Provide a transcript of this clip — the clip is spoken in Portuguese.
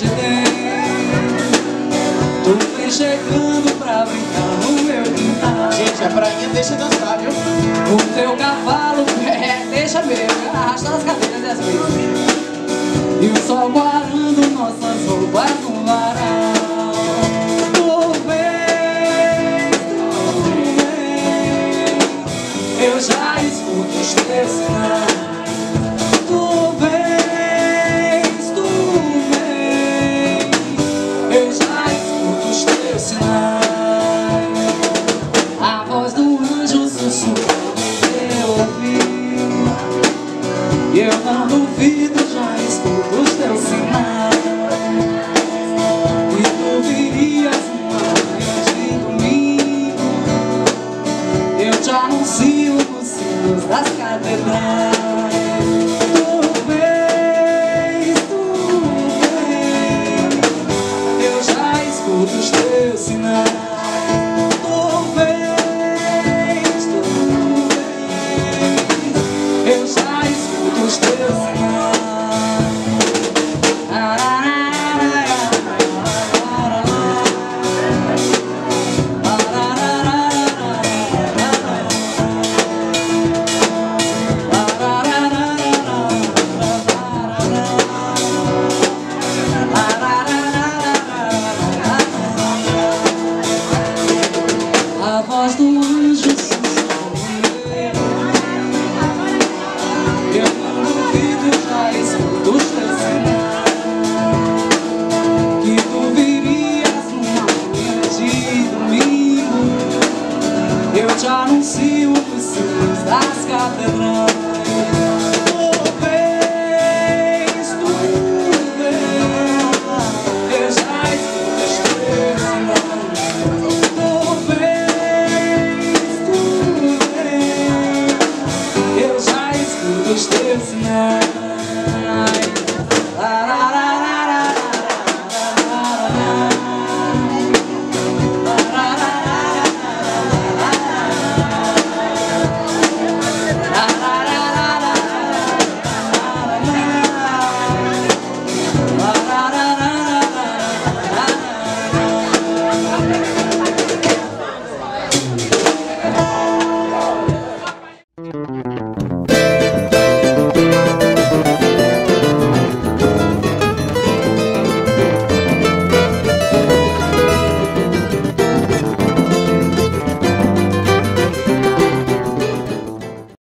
de Deus. Tu vem chegando pra brincar no meu quintal. Gente, a prainha deixa dançar, viu? O teu cavalo deixa ver, arrastando as cadeiras e as vezes. E o sol guardando nossas roupas no varal. Eu já escuto os teus cantos.